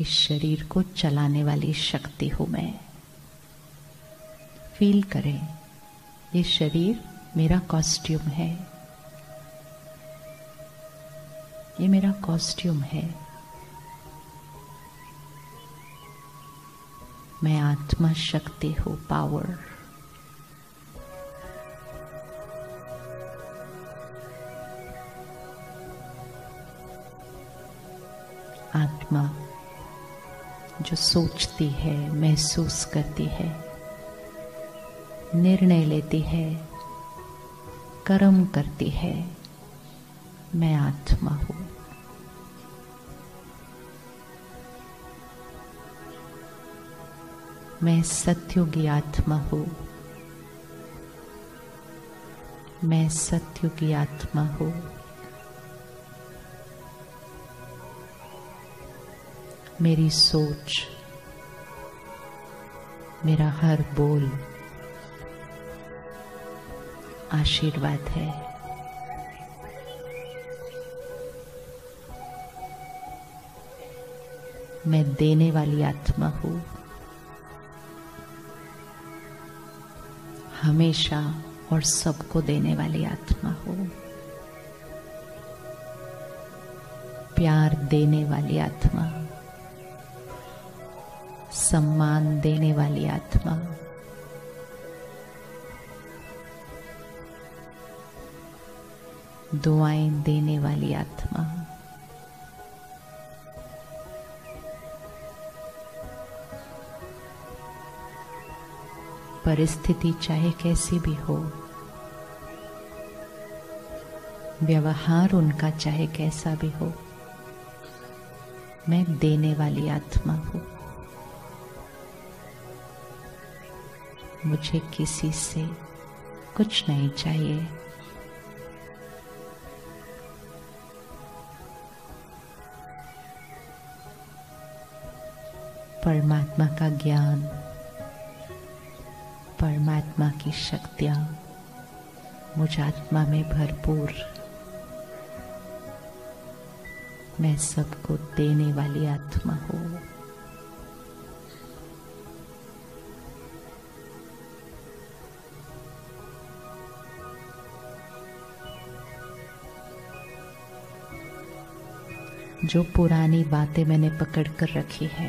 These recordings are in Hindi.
इस शरीर को चलाने वाली शक्ति हूँ मैं। फील करें, ये शरीर मेरा कॉस्ट्यूम है, ये मेरा कॉस्ट्यूम है। मैं आत्मा शक्ति हूँ, पावर। आत्मा जो सोचती है, महसूस करती है, निर्णय लेती है, कर्म करती है, मैं आत्मा हूँ। मैं सत्योगी आत्मा हूँ, मैं सत्योगी आत्मा हूँ। मेरी सोच, मेरा हर बोल आशीर्वाद है। मैं देने वाली आत्मा हूँ, हमेशा और सबको देने वाली आत्मा हो, प्यार देने वाली आत्मा, सम्मान देने वाली आत्मा। दुआएं देने वाली आत्मा। परिस्थिति चाहे कैसी भी हो, व्यवहार उनका चाहे कैसा भी हो, मैं देने वाली आत्मा हूँ। मुझे किसी से कुछ नहीं चाहिए। परमात्मा का ज्ञान, परमात्मा की शक्तियाँ मुझ आत्मा में भरपूर। मैं सबको देने वाली आत्मा हूँ। जो पुरानी बातें मैंने पकड़ कर रखी है,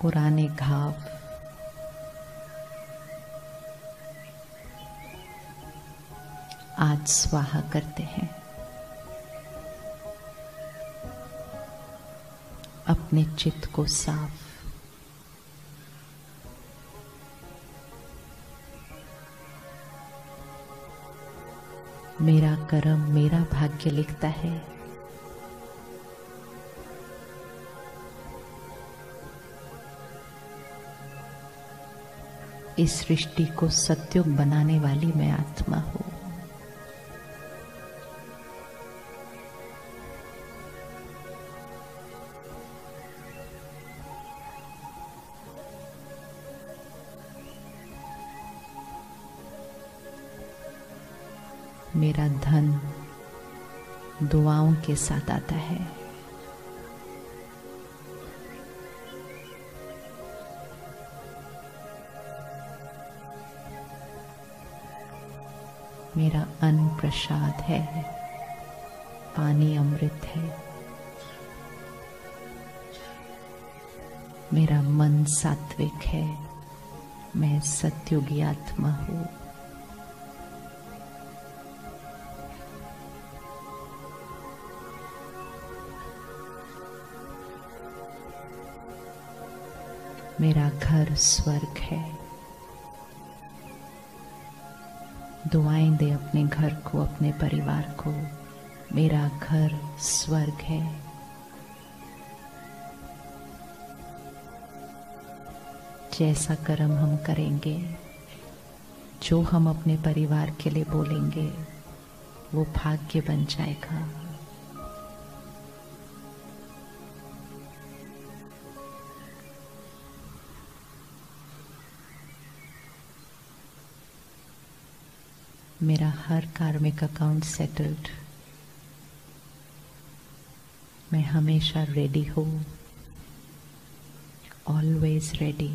पुराने घाव, आज स्वाहा करते हैं। अपने चित्त को साफ, मेरा कर्म मेरा भाग्य लिखता है, इस सृष्टि को सत्युग बनाने वाली मैं आत्मा हूँ। मेरा धन दुआओं के साथ आता है। मेरा अन्न प्रसाद है, पानी अमृत है। मेरा मन सात्विक है, मैं सत्योगी आत्मा हूँ। मेरा घर स्वर्ग है। दुआएं दे अपने घर को, अपने परिवार को, मेरा घर स्वर्ग है। जैसा कर्म हम करेंगे, जो हम अपने परिवार के लिए बोलेंगे, वो भाग्य बन जाएगा। मेरा हर कार्मिक अकाउंट सेटल्ड। मैं हमेशा रेडी हूँ, ऑलवेज रेडी,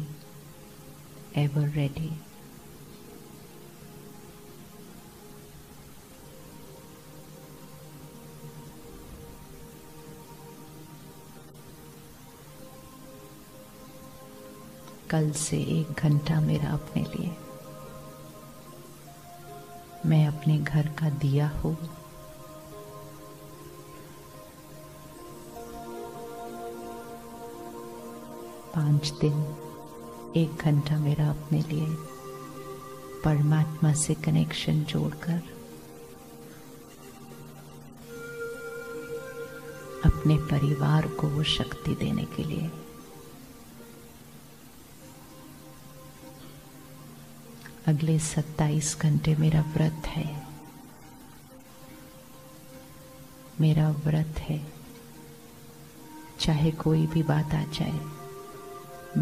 एवर रेडी। कल से 1 घंटा मेरा अपने लिए। मैं अपने घर का दिया हूँ। पांच दिन 1 घंटा मेरा अपने लिए परमात्मा से कनेक्शन जोड़कर अपने परिवार को वो शक्ति देने के लिए। अगले 27 घंटे मेरा व्रत है। मेरा व्रत है, चाहे कोई भी बात आ जाए।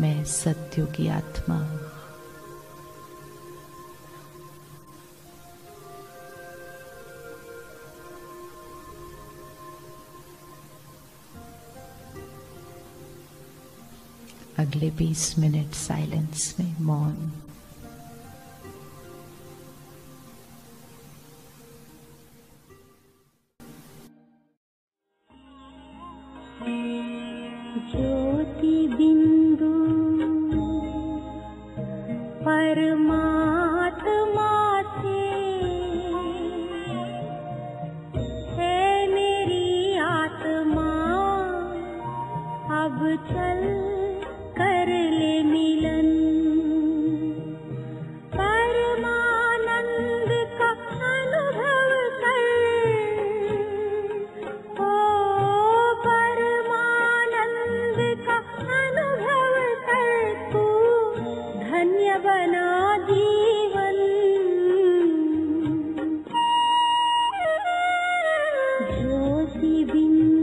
मैं सत्योगी आत्मा हूं। अगले 20 मिनट साइलेंस में, मौन। जीवन ज्योति बिंदु